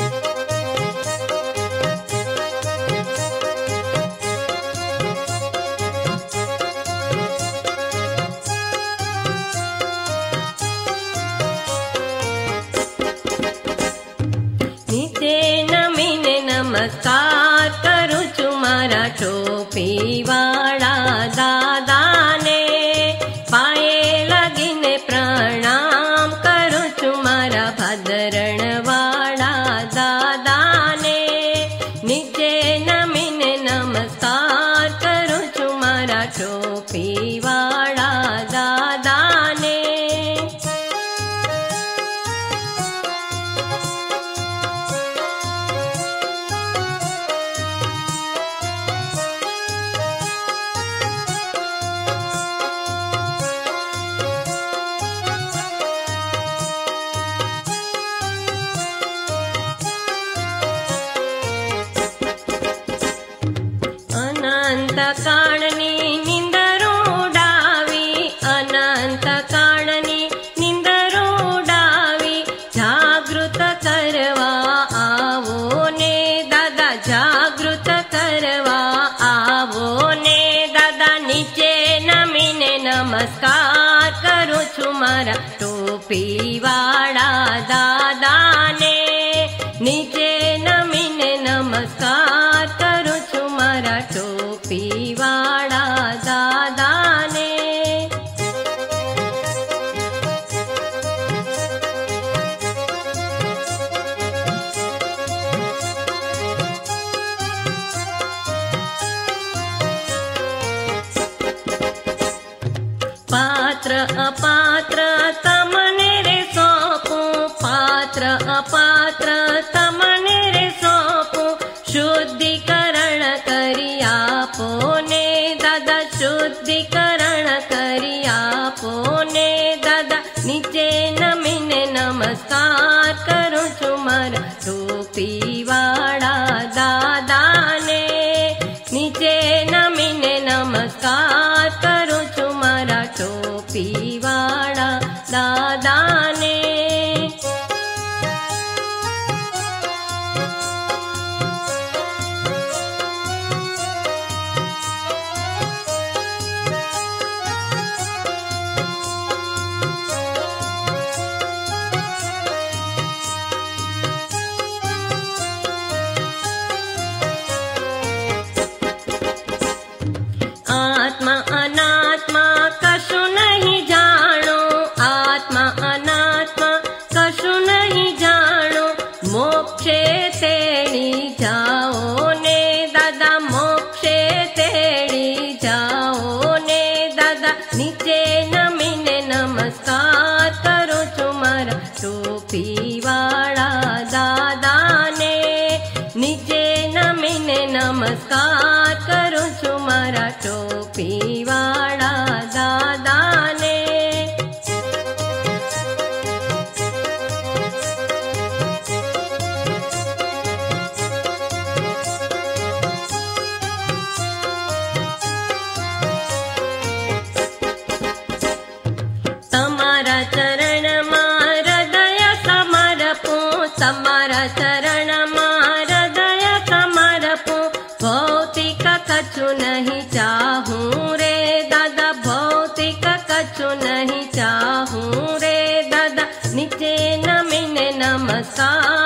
નીચે નમીને નમસ્કાર કરું છું મારા ટોપીવાળા દાદાને, પાયે લાગીને પ્રણામ કરું છું મારા ભાદરણવાળા દાદાને। નીચે નમીને નમસ્કાર કરું છું મારા ટોપીવાળા દાદાને। કાળની નીંદર ઉડાવી, અનંત કાળની નીંદર ઉડાવી, જાગૃત કરવા આવો ને દાદા, જાગૃત કરવા આવો ને દાદા। નીચે નમીને નમસ્કાર કરું છું મારા ટોપીવાળા દાદાને। નીચે નમીને નમસ્કાર કરું છું મારા टोपीवाड़ा दादा ने। पात्र अपात्र तमने रे सोंपू, पात्र अपात्र तमने रे सोंपू, शुद्धिकरण करी आपो ने दादा, शुद्धिकरण करी आपो ने दादा। नीचे नमीने नमस्कार करूं छूं मारा टोपीवाड़ा दादा ने। नीचे नमीने नमस्कार करूं छूं मारा टोपीवाड़ा दादा ने। आत्मा अनात्मा कशु नहीं जानो, आत्मा अनात्मा कशु नहीं जानो, मोक्षे तेड़ी जाओ ने दादा, मोक्षे तेड़ी जाओ ने दादा। नीचे नमीने नमस्कार करो तुम्हारा टोपीवाड़ा दादा ने। नीचे नमीने नमस्कार करो तुम्हारा टोपीवाड़ा दादा ने। तमारा चरण मां हृदय समर्पू, तमारा चरण कछु नहीं चाहूं रे दादा, भौतिक कछु नहीं चाहूं रे दादा। नीचे नमीने नमस्कार।